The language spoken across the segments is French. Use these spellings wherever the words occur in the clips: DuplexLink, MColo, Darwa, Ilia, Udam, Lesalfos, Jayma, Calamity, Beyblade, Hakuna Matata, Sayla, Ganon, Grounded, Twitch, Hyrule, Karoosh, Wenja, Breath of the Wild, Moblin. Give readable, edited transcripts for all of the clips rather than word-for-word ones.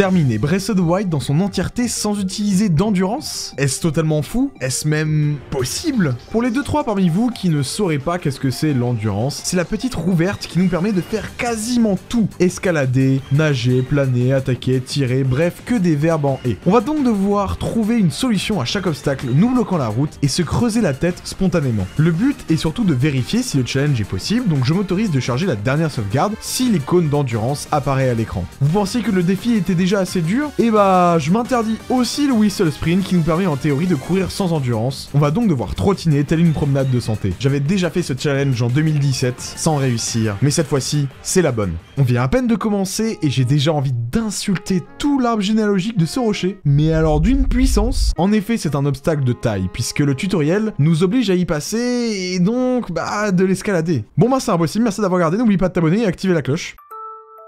Terminer Breath of the Wild dans son entièreté sans utiliser d'endurance? Est-ce totalement fou? Est-ce même possible? Pour les 2-3 parmi vous qui ne sauraient pas qu'est-ce que c'est l'endurance, c'est la petite roue verte qui nous permet de faire quasiment tout. Escalader, nager, planer, attaquer, tirer, bref, que des verbes en « et ». On va donc devoir trouver une solution à chaque obstacle, nous bloquant la route et se creuser la tête spontanément. Le but est surtout de vérifier si le challenge est possible, donc je m'autorise de charger la dernière sauvegarde si l'icône d'endurance apparaît à l'écran. Vous pensiez que le défi était déjà assez dur, et bah je m'interdis aussi le whistle sprint qui nous permet en théorie de courir sans endurance. On va donc devoir trottiner telle une promenade de santé. J'avais déjà fait ce challenge en 2017 sans réussir, mais cette fois-ci c'est la bonne. On vient à peine de commencer et j'ai déjà envie d'insulter tout l'arbre généalogique de ce rocher, mais alors d'une puissance. En effet, c'est un obstacle de taille puisque le tutoriel nous oblige à y passer et donc bah de l'escalader. Bon bah c'est impossible, merci d'avoir regardé, n'oublie pas de t'abonner et activer la cloche.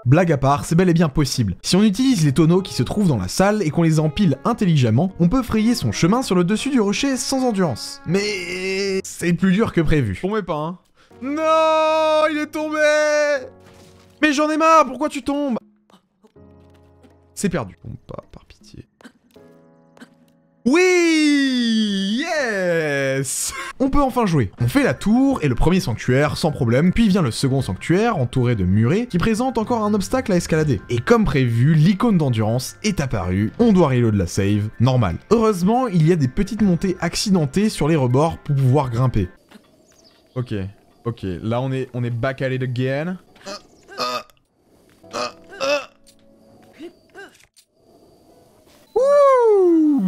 Blague à part, c'est bel et bien possible. Si on utilise les tonneaux qui se trouvent dans la salle et qu'on les empile intelligemment, on peut frayer son chemin sur le dessus du rocher sans endurance. Mais c'est plus dur que prévu. Tombez pas, hein. Non, il est tombé. Mais j'en ai marre, pourquoi tu tombes? C'est perdu. Tombe pas, par pitié. Oui! Yes! On peut enfin jouer. On fait la tour et le premier sanctuaire sans problème, puis vient le second sanctuaire entouré de murets qui présente encore un obstacle à escalader. Et comme prévu, l'icône d'endurance est apparue, on doit reload la save, normal. Heureusement, il y a des petites montées accidentées sur les rebords pour pouvoir grimper. Ok, ok, là on est back at it again.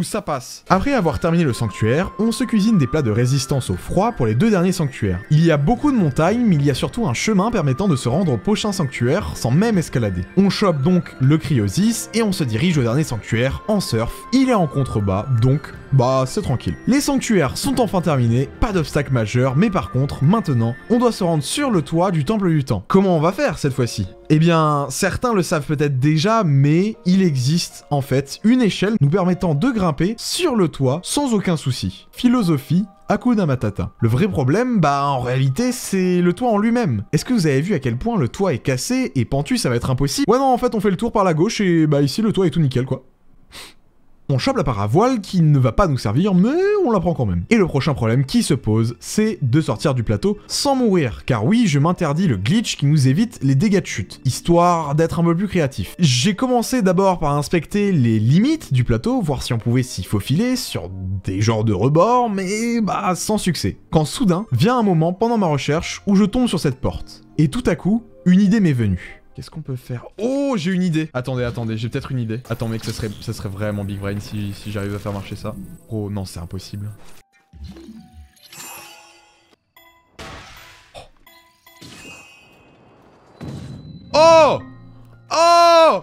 Ça passe. Après avoir terminé le sanctuaire, on se cuisine des plats de résistance au froid pour les 2 derniers sanctuaires. Il y a beaucoup de montagnes, mais il y a surtout un chemin permettant de se rendre au prochain sanctuaire sans même escalader. On chope donc le cryosis et on se dirige au dernier sanctuaire en surf. Il est en contrebas, donc bah c'est tranquille. Les sanctuaires sont enfin terminés, pas d'obstacle majeur, mais par contre, maintenant, on doit se rendre sur le toit du temple du temps. Comment on va faire cette fois-ci ? Eh bien, certains le savent peut-être déjà, mais il existe en fait une échelle nous permettant de grimper sur le toit sans aucun souci. Philosophie Hakuna Matata. Le vrai problème, bah en réalité, c'est le toit en lui-même. Est-ce que vous avez vu à quel point le toit est cassé et pentu, ça va être impossible? Ouais non, en fait, on fait le tour par la gauche et bah ici, le toit est tout nickel, quoi. On chope la paravoile qui ne va pas nous servir, mais on la prend quand même. Et le prochain problème qui se pose, c'est de sortir du plateau sans mourir. Car oui, je m'interdis le glitch qui nous évite les dégâts de chute, histoire d'être un peu plus créatif. J'ai commencé d'abord par inspecter les limites du plateau, voir si on pouvait s'y faufiler sur des genres de rebords, mais bah sans succès. Quand soudain, vient un moment pendant ma recherche où je tombe sur cette porte. Et tout à coup, une idée m'est venue. Qu'est-ce qu'on peut faire? Oh, j'ai une idée. Attendez, attendez, j'ai peut-être une idée. Attends mec, ça serait vraiment big brain si j'arrive à faire marcher ça. Oh non, c'est impossible. Oh! Oh!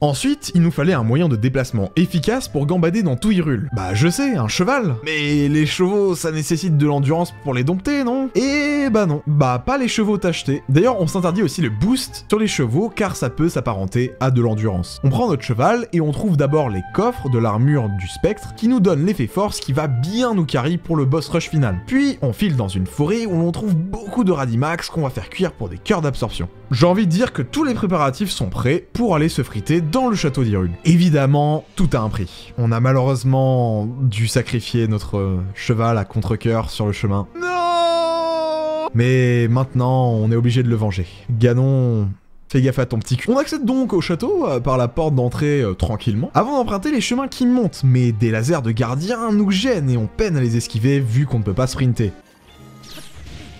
Ensuite, il nous fallait un moyen de déplacement efficace pour gambader dans tout Hyrule. Bah je sais, un cheval. Mais les chevaux, ça nécessite de l'endurance pour les dompter, non? Et bah non. Bah pas les chevaux tachetés. D'ailleurs, on s'interdit aussi le boost sur les chevaux car ça peut s'apparenter à de l'endurance. On prend notre cheval et on trouve d'abord les coffres de l'armure du spectre qui nous donne l'effet force qui va bien nous carry pour le boss rush final. Puis on file dans une forêt où l'on trouve beaucoup de radimax qu'on va faire cuire pour des cœurs d'absorption. J'ai envie de dire que tous les préparatifs sont prêts pour aller se friter dans le château d'Hyrule. Évidemment, tout a un prix. On a malheureusement dû sacrifier notre cheval à contre-cœur sur le chemin. Non! Mais maintenant, on est obligé de le venger. Ganon, fais gaffe à ton petit cul. On accède donc au château par la porte d'entrée tranquillement, avant d'emprunter les chemins qui montent, mais des lasers de gardiens nous gênent et on peine à les esquiver vu qu'on ne peut pas sprinter.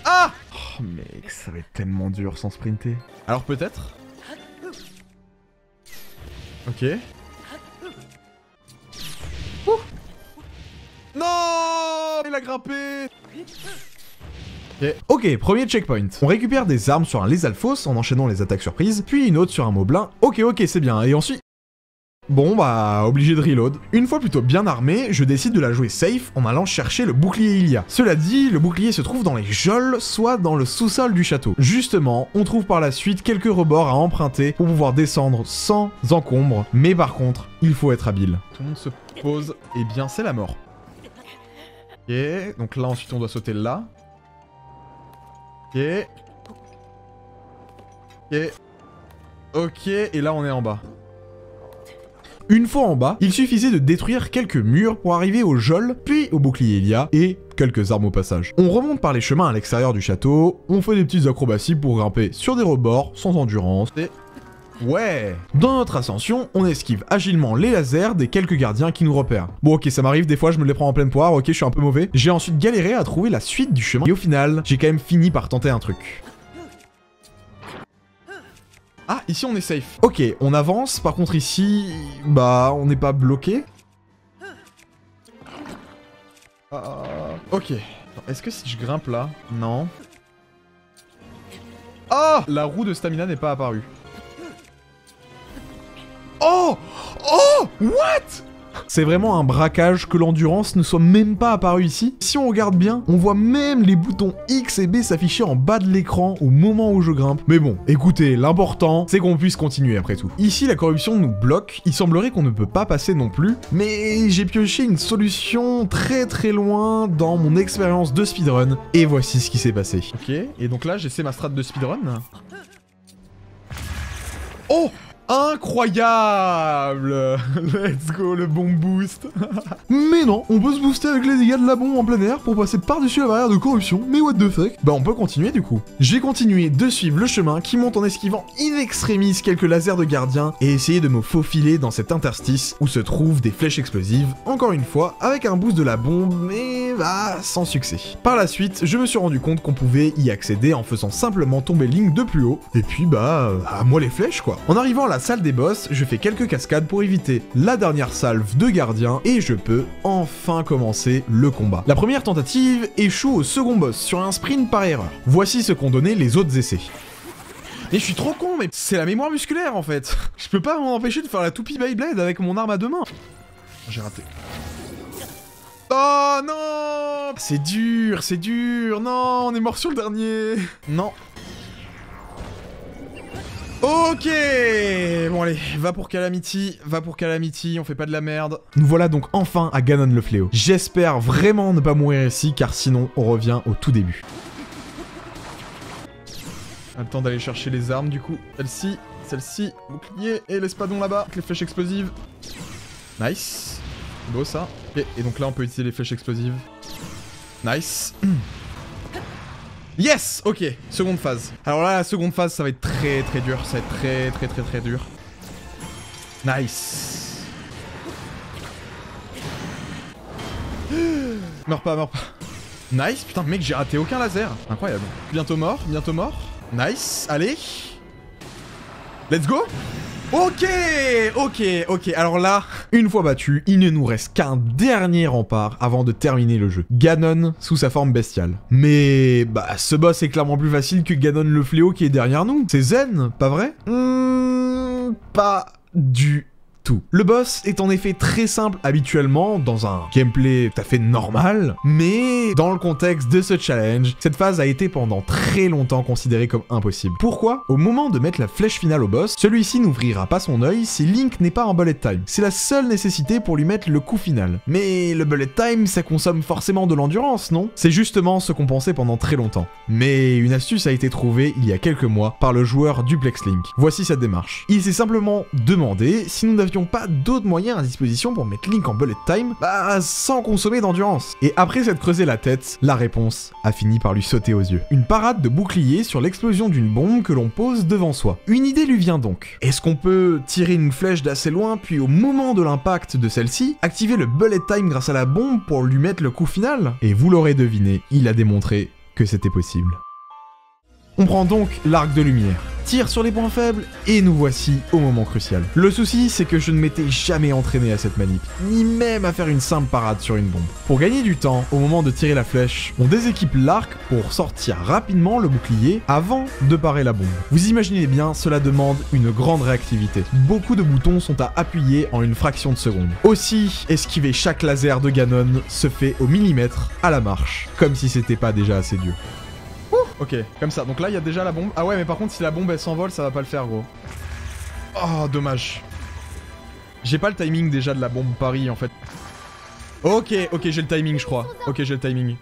Ah! Oh mec, ça va être tellement dur sans sprinter. Alors peut-être? Ok. Ouh. Non, il a grimpé. Okay. Ok, premier checkpoint. On récupère des armes sur un Lesalfos en enchaînant les attaques surprises, puis une autre sur un Moblin. Ok, ok, c'est bien. Et ensuite... Bon bah, obligé de reload. Une fois plutôt bien armé, je décide de la jouer safe en allant chercher le bouclier Ilia. Cela dit, le bouclier se trouve dans les geôles, soit dans le sous-sol du château. Justement, on trouve par la suite quelques rebords à emprunter pour pouvoir descendre sans encombre, mais par contre, il faut être habile. Tout le monde se pose, et bien c'est la mort. Ok, donc là ensuite on doit sauter là. Ok. Ok. Ok, et là on est en bas. Une fois en bas, il suffisait de détruire quelques murs pour arriver au geôle, puis au bouclier Ilia, et quelques armes au passage. On remonte par les chemins à l'extérieur du château, on fait des petites acrobaties pour grimper sur des rebords, sans endurance, et... ouais! Dans notre ascension, on esquive agilement les lasers des quelques gardiens qui nous repèrent. Bon ok, ça m'arrive, des fois je me les prends en pleine poire, ok je suis un peu mauvais. J'ai ensuite galéré à trouver la suite du chemin, et au final, j'ai quand même fini par tenter un truc. Ah, ici on est safe. Ok, on avance, par contre ici, bah on n'est pas bloqué. Ok, est-ce que si je grimpe là? Non. Ah! La roue de stamina n'est pas apparue. Oh! Oh! What? C'est vraiment un braquage que l'endurance ne soit même pas apparue ici. Si on regarde bien, on voit même les boutons X et B s'afficher en bas de l'écran au moment où je grimpe. Mais bon, écoutez, l'important, c'est qu'on puisse continuer après tout. Ici, la corruption nous bloque. Il semblerait qu'on ne peut pas passer non plus. Mais j'ai pioché une solution très loin dans mon expérience de speedrun. Et voici ce qui s'est passé. Ok, et donc là, j'essaie ma strat de speedrun. Oh! Incroyable! Let's go, le bon boost! Mais non, on peut se booster avec les dégâts de la bombe en plein air pour passer par-dessus la barrière de corruption, mais what the fuck? Bah on peut continuer du coup. J'ai continué de suivre le chemin qui monte en esquivant in extremis quelques lasers de gardiens et essayer de me faufiler dans cet interstice où se trouvent des flèches explosives, encore une fois, avec un boost de la bombe, mais bah sans succès. Par la suite, je me suis rendu compte qu'on pouvait y accéder en faisant simplement tomber Link de plus haut, et puis bah, à moi les flèches quoi. En arrivant à la salle des boss, je fais quelques cascades pour éviter la dernière salve de gardiens et je peux enfin commencer le combat. La première tentative échoue au second boss sur un sprint par erreur. Voici ce qu'ont donné les autres essais. Mais je suis trop con, mais c'est la mémoire musculaire en fait. Je peux pas m'en empêcher de faire la toupie Beyblade avec mon arme à deux mains. J'ai raté. Oh non! C'est dur, non, on est mort sur le dernier. Non. Ok, bon allez, va pour Calamity, on fait pas de la merde. Nous voilà donc enfin à Ganon le fléau. J'espère vraiment ne pas mourir ici, car sinon on revient au tout début. Le temps d'aller chercher les armes du coup. Celle-ci, bouclier et l'espadon là-bas, avec les flèches explosives. Nice, beau ça. Et donc là on peut utiliser les flèches explosives. Nice. Yes! Ok, seconde phase. Alors là, la seconde phase, ça va être très dur. Ça va être très dur. Nice. Meurs pas. Nice, putain, mec, j'ai raté aucun laser. Incroyable. Bientôt mort. Nice, allez. Let's go! Ok, alors là, une fois battu, il ne nous reste qu'un dernier rempart avant de terminer le jeu. Ganon sous sa forme bestiale. Mais bah ce boss est clairement plus facile que Ganon le fléau qui est derrière nous. C'est zen, pas vrai? Pas du tout. Le boss est en effet très simple habituellement dans un gameplay tout à fait normal, mais dans le contexte de ce challenge, cette phase a été pendant très longtemps considérée comme impossible. Pourquoi? Au moment de mettre la flèche finale au boss, celui-ci n'ouvrira pas son œil si Link n'est pas en bullet time. C'est la seule nécessité pour lui mettre le coup final. Mais le bullet time, ça consomme forcément de l'endurance, non? C'est justement ce qu'on pensait pendant très longtemps. Mais une astuce a été trouvée il y a quelques mois par le joueur DuplexLink. Voici sa démarche. Il s'est simplement demandé si nous n'avions pas d'autres moyens à disposition pour mettre Link en bullet time, bah sans consommer d'endurance. Et après s'être creusé la tête, la réponse a fini par lui sauter aux yeux. Une parade de bouclier sur l'explosion d'une bombe que l'on pose devant soi. Une idée lui vient donc. Est-ce qu'on peut tirer une flèche d'assez loin, puis au moment de l'impact de celle-ci, activer le bullet time grâce à la bombe pour lui mettre le coup final? Et vous l'aurez deviné, il a démontré que c'était possible. On prend donc l'arc de lumière, tire sur les points faibles, et nous voici au moment crucial. Le souci, c'est que je ne m'étais jamais entraîné à cette manip, ni même à faire une simple parade sur une bombe. Pour gagner du temps, au moment de tirer la flèche, on déséquipe l'arc pour sortir rapidement le bouclier avant de parer la bombe. Vous imaginez bien, cela demande une grande réactivité. Beaucoup de boutons sont à appuyer en une fraction de seconde. Aussi, esquiver chaque laser de Ganon se fait au millimètre à la marche, comme si c'était pas déjà assez dur. Ok, comme ça. Donc là, il y a déjà la bombe. Ah ouais, mais par contre, si la bombe, elle s'envole, ça va pas le faire, gros. Oh, dommage. J'ai pas le timing, déjà, de la bombe Paris, en fait. Ok, j'ai le timing, je crois. Ok, j'ai le timing.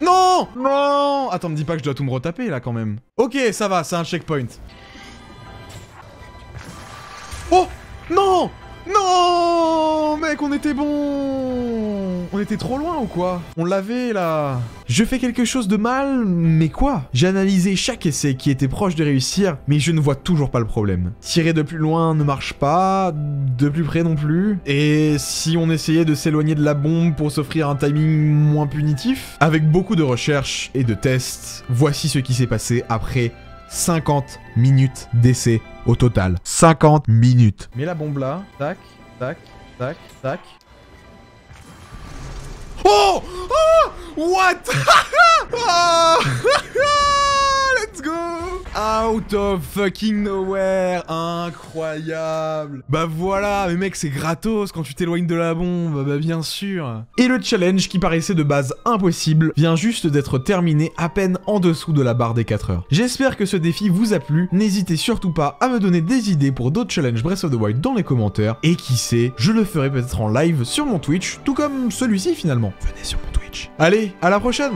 Non. Attends, me dis pas que je dois tout me retaper, là, quand même. Ok, ça va, c'est un checkpoint. Oh. Non. Non, mec, on était bon. On était trop loin ou quoi? On l'avait là. Je fais quelque chose de mal, mais quoi? J'ai analysé chaque essai qui était proche de réussir, mais je ne vois toujours pas le problème. Tirer de plus loin ne marche pas, de plus près non plus. Et si on essayait de s'éloigner de la bombe pour s'offrir un timing moins punitif? Avec beaucoup de recherches et de tests, voici ce qui s'est passé après 50 minutes d'essai au total. 50 minutes. Mets la bombe là. Tac, tac, tac, tac. Oh! Oh! What? Oh! Let's go! Out of fucking nowhere. Incroyable. Bah voilà, mais mec, c'est gratos quand tu t'éloignes de la bombe, bah bien sûr. Et le challenge qui paraissait de base impossible vient juste d'être terminé à peine en dessous de la barre des 4 heures. J'espère que ce défi vous a plu. N'hésitez surtout pas à me donner des idées pour d'autres challenges Breath of the Wild dans les commentaires. Et qui sait, je le ferai peut-être en live sur mon Twitch, tout comme celui-ci finalement. Venez sur mon Twitch. Allez, à la prochaine!